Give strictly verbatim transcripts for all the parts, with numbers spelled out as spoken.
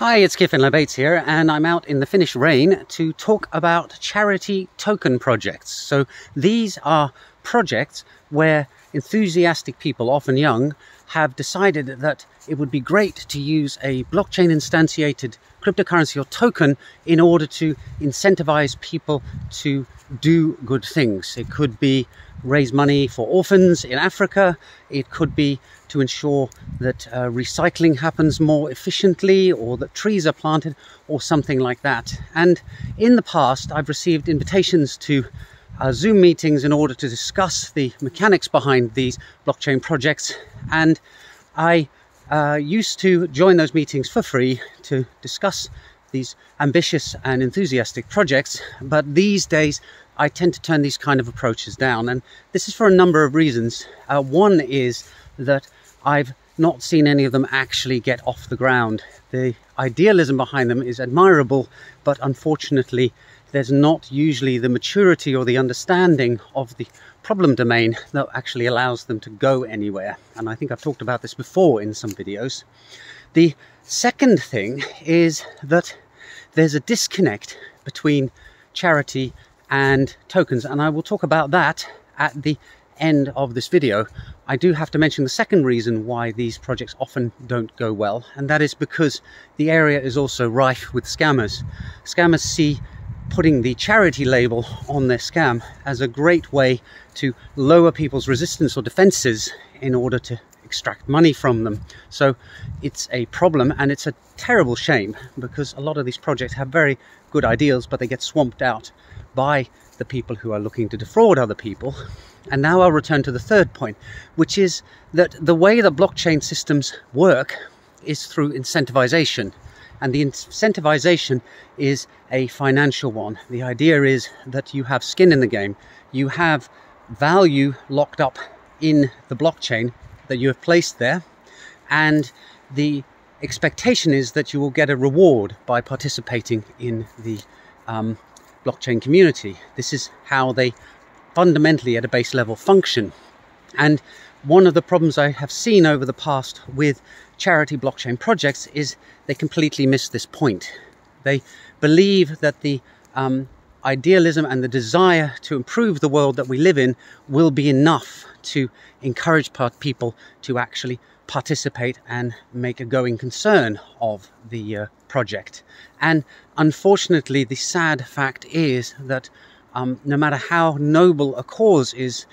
Hi, it's Kiffin LeBates here, and I'm out in the Finnish rain to talk about charity token projects. So these are projects where enthusiastic people, often young, have decided that it would be great to use a blockchain instantiated cryptocurrency or token in order to incentivize people to do good things. It could be raise money for orphans in Africa. It could be to ensure that uh, recycling happens more efficiently, or that trees are planted, or something like that. And in the past, I've received invitations to uh, Zoom meetings in order to discuss the mechanics behind these blockchain projects. And I uh, used to join those meetings for free to discuss these ambitious and enthusiastic projects, but these days I tend to turn these kind of approaches down, and this is for a number of reasons. Uh, one is that I've not seen any of them actually get off the ground. The idealism behind them is admirable, but unfortunately there's not usually the maturity or the understanding of the problem domain that actually allows them to go anywhere, and I think I've talked about this before in some videos. The second thing is that there's a disconnect between charity and tokens, and I will talk about that at the end of this video. I do have to mention the second reason why these projects often don't go well, and that is because the area is also rife with scammers. Scammers see putting the charity label on their scam as a great way to lower people's resistance or defenses in order to extract money from them. So it's a problem, and it's a terrible shame, because a lot of these projects have very good ideals, but they get swamped out by the people who are looking to defraud other people. And now I'll return to the third point, which is that the way the blockchain systems work is through incentivization. And the incentivization is a financial one. The idea is that you have skin in the game. You have value locked up in the blockchain that you have placed there, and the expectation is that you will get a reward by participating in the um, blockchain community. This is how they fundamentally at a base level function. And one of the problems I have seen over the past with charity blockchain projects is they completely miss this point. They believe that the um, idealism and the desire to improve the world that we live in will be enough to encourage people to actually participate and make a going concern of the uh, project. And unfortunately, the sad fact is that um, no matter how noble a cause is,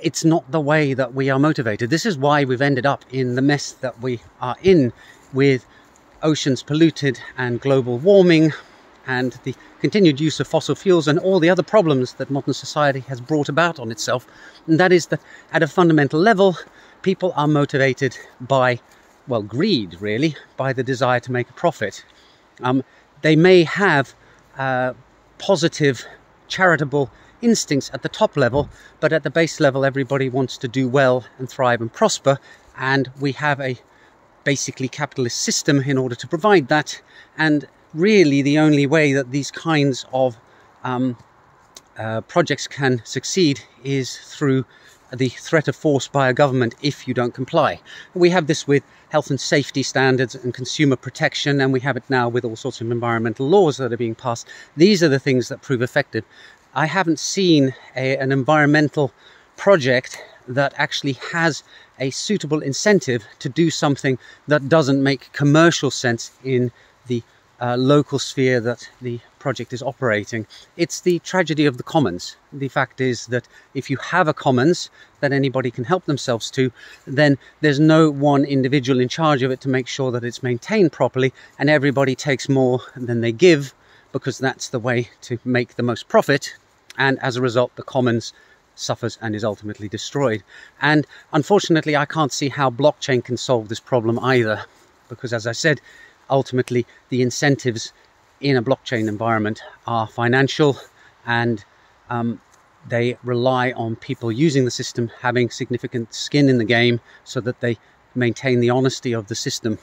it's not the way that we are motivated. This is why we've ended up in the mess that we are in, with oceans polluted and global warming and the continued use of fossil fuels and all the other problems that modern society has brought about on itself. And that is that at a fundamental level, people are motivated by, well, greed really, by the desire to make a profit. Um, they may have uh, positive charitable instincts at the top level, but at the base level everybody wants to do well and thrive and prosper, and we have a basically capitalist system in order to provide that. And really the only way that these kinds of um, uh, projects can succeed is through the threat of force by a government if you don't comply. We have this with health and safety standards and consumer protection, and we have it now with all sorts of environmental laws that are being passed. These are the things that prove effective. I haven't seen a, an environmental project that actually has a suitable incentive to do something that doesn't make commercial sense in the uh, local sphere that the project is operating. It's the tragedy of the commons. The fact is that if you have a commons that anybody can help themselves to, then there's no one individual in charge of it to make sure that it's maintained properly, and everybody takes more than they give, because that's the way to make the most profit, and as a result the commons suffers and is ultimately destroyed. And unfortunately I can't see how blockchain can solve this problem either, because as I said, ultimately the incentives in a blockchain environment are financial, and um, they rely on people using the system having significant skin in the game so that they maintain the honesty of the system.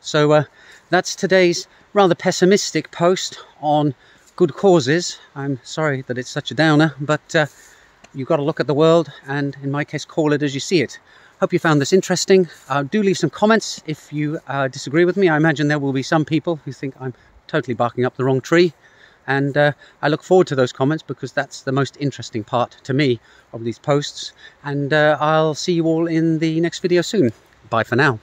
So uh, that's today's rather pessimistic post on good causes. I'm sorry that it's such a downer, but uh, you've got to look at the world, and in my case, call it as you see it. Hope you found this interesting. Uh, do leave some comments if you uh, disagree with me. I imagine there will be some people who think I'm totally barking up the wrong tree. And uh, I look forward to those comments, because that's the most interesting part to me of these posts. And uh, I'll see you all in the next video soon. Bye for now.